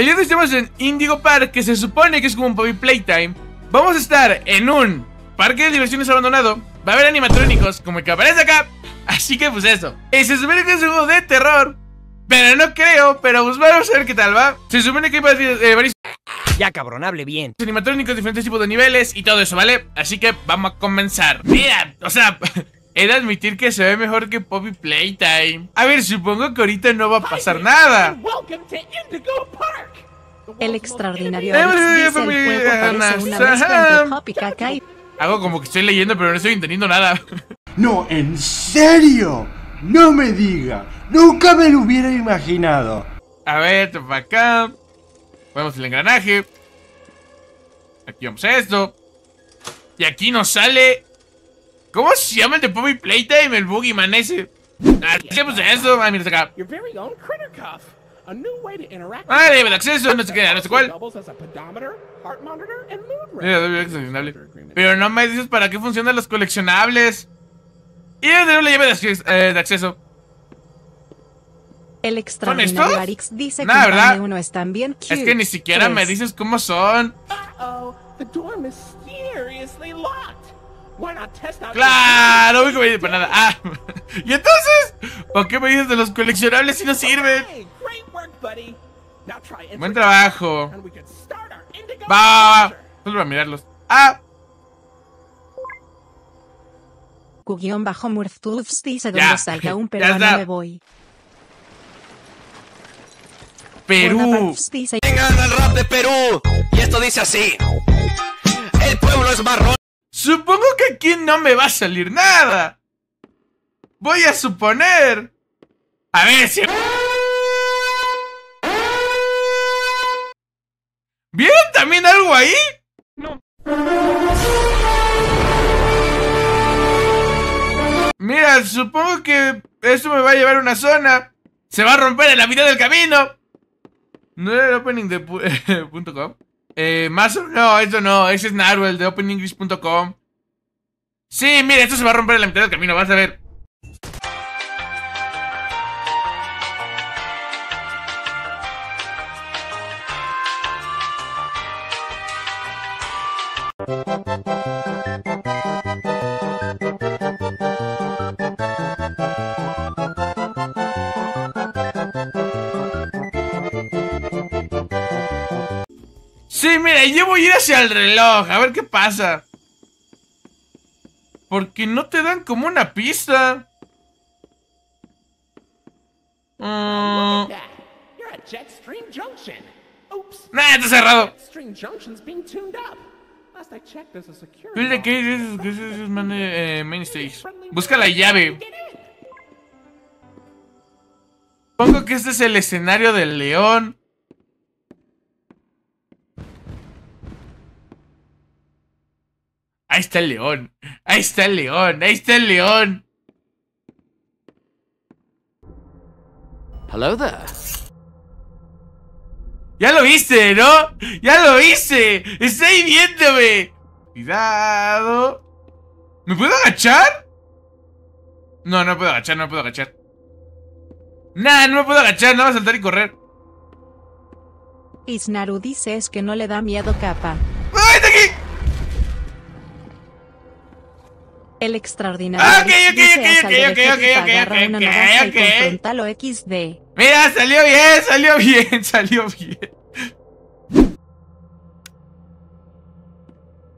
El día de hoy estamos en Indigo Park, que se supone que es como un Poppy Playtime. Vamos a estar en un parque de diversiones abandonado. Va a haber animatrónicos, como el que aparece acá. Así que pues eso. Se supone que es un juego de terror, pero no creo, pero pues vamos a ver qué tal va. Se supone que hay varios... Ya cabrón, hable bien. Animatrónicos, diferentes tipos de niveles y todo eso, ¿vale? Así que vamos a comenzar. Mira, o sea... He de admitir que se ve mejor que Poppy Playtime. A ver, supongo que ahorita no va a pasar nada. El extraordinario Alex dice el juego parece una mezcla entre Poppy Caca y... Hago como que estoy leyendo, pero no estoy entendiendo nada. No, en serio. No me diga. Nunca me lo hubiera imaginado. A ver, para acá. Ponemos el engranaje. Aquí vamos a esto. Y aquí nos sale... ¿Cómo se llama el de Poppy Playtime? El Boogeyman ese. Hacemos eso. Ah, mira, está acá. Ah, le da acceso, no sé qué, no sé cuál. Pero no me dices para qué funcionan los coleccionables. Y no le lleve de acceso. El extraordinario Arix dice que ¿verdad? Uno es bien cute. Es que ni siquiera me dices cómo son. Claro, no voy a ir para nada. Ah, ¿y entonces? ¿Por qué me dices de los coleccionables si no sirven? Buen trabajo. Va, solo para mirarlos. Ah. Cuguión bajo Murftulfs dice donde salga un peruano me voy. Perú. Vengan al rap de Perú. Y esto dice así. El pueblo es marrón. Supongo que aquí no me va a salir nada. Voy a suponer. A ver si... ¿Vieron también algo ahí? No. Mira, supongo que eso me va a llevar a una zona. Se va a romper en la mitad del camino. ¿No era el opening de .com? Más o no, eso no, ese es Narwhal de OpenEnglish.com. Sí, mira, esto se va a romper en la mitad del camino, vas a ver. Sí, mira, yo voy a ir hacia el reloj, a ver qué pasa. Porque no te dan como una pista. Nah, está cerrado. Busca la llave. Supongo que este es el escenario del león. Ahí está el león, ahí está el león, ahí está el león. Hello there. Ya lo viste, ¿no? Ya lo viste. Está ahí viéndome. Cuidado. ¿Me puedo agachar? No, no puedo agachar, no puedo agachar. Nah, no me puedo agachar, no va a saltar y correr. Isnaru dice es que no le da miedo capa. ¡Ay, está aquí! El extraordinario XD. Mira, salió bien, salió bien, salió bien.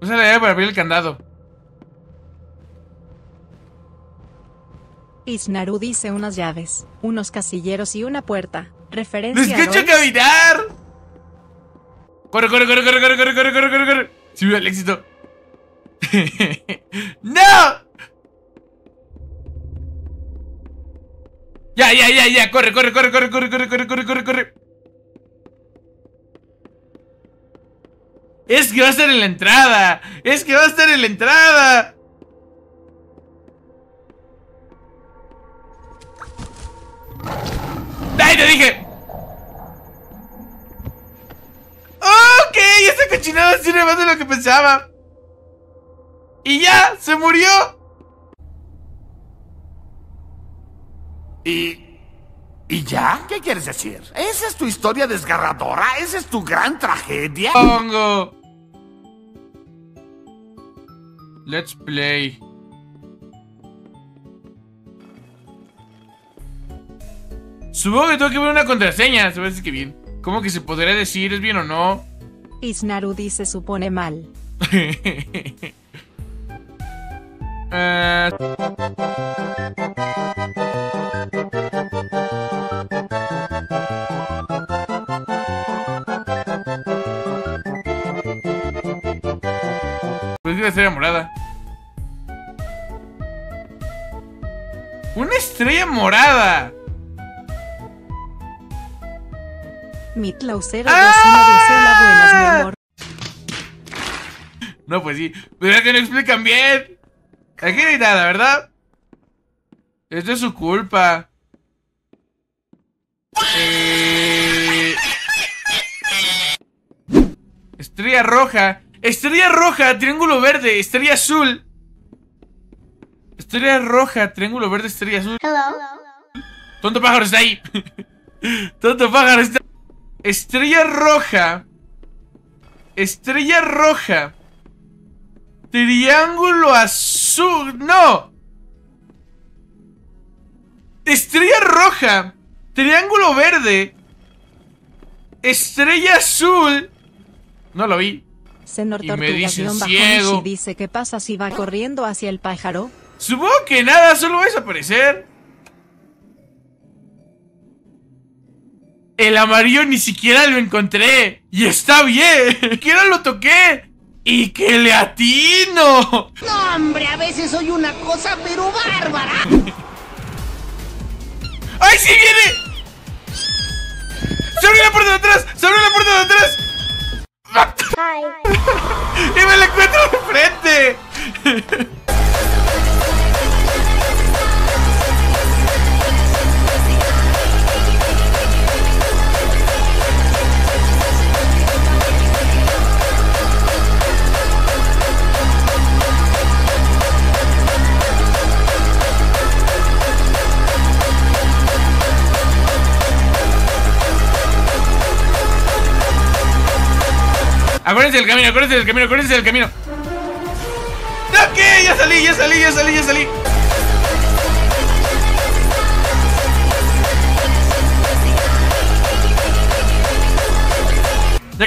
Usa la llave para abrir el candado. Isnaru dice unas llaves, unos casilleros y una puerta. Referencia. ¡Les escucho caminar! ¡Corre, corre, corre, corre, corre, corre, corre, corre, corre! ¡Sí, el éxito! ¡No! Ya, ya, ya, ya, corre, corre, corre, corre, corre, corre, corre, corre, corre, corre. Es que va a estar en la entrada. Es que va a estar en la entrada. ¡Ay, te dije! ¡Ok! Esta cochinada sirve más de lo que pensaba. ¡Y ya! ¡Se murió! ¿Y ya? ¿Qué quieres decir? ¿Esa es tu historia desgarradora? ¿Esa es tu gran tragedia? Pongo. Let's play. Supongo que tengo que ver una contraseña. Se me hace que bien. ¿Cómo que se podría decir? ¿Es bien o no? Isnarudi se supone mal. Pues debe ser morada. ¡Una estrella morada! Mi clausera ¡ah! Vecina desea la buenas, mi amor. No, pues sí. Pero es que no explican bien. Aquí no hay nada, ¿verdad? Esto es su culpa. Estrella roja. Estrella roja, triángulo verde, estrella azul. Estrella roja, triángulo verde, estrella azul. Hello. Tonto pájaro está ahí. Tonto pájaro está ahí. Estrella roja. Estrella roja. Triángulo azul. ¡No! Estrella roja. Triángulo verde. Estrella azul. No lo vi. Senor y me dice ciego. Y dice qué pasa si va corriendo hacia el pájaro. Supongo que nada, solo va a desaparecer. El amarillo ni siquiera lo encontré. Y está bien. Ni siquiera lo toqué. ¡Y que le atino! No, hombre, a veces soy una cosa pero bárbara. ¡Ay, sí viene! ¡Se abrió la puerta de atrás! ¡Se abrió la puerta de atrás! Ay. ¡Y me la encuentro de frente! Acuérdense del camino, acuérdense del camino, acuérdense del camino. ¡Ok! Ya salí. Ya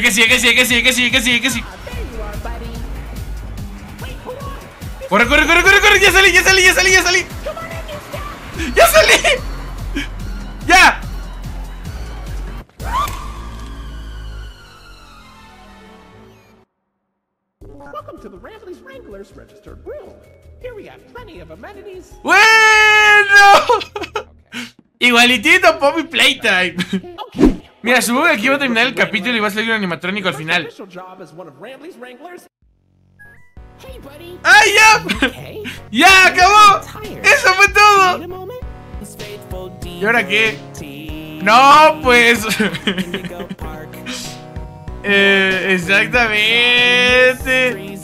que sí. Corre. Ya salí. ¡Ya! Welcome to the Rambley's Wranglers registered room. Here we have plenty of amenities. Bueno, igualitito Poppy Playtime. Mira, supongo que aquí va a terminar el capítulo y va a salir un animatrónico al final. ¡Ay, ya! ¡Ya acabó! ¡Eso fue todo! ¿Y ahora qué? ¡No, pues! Exactamente.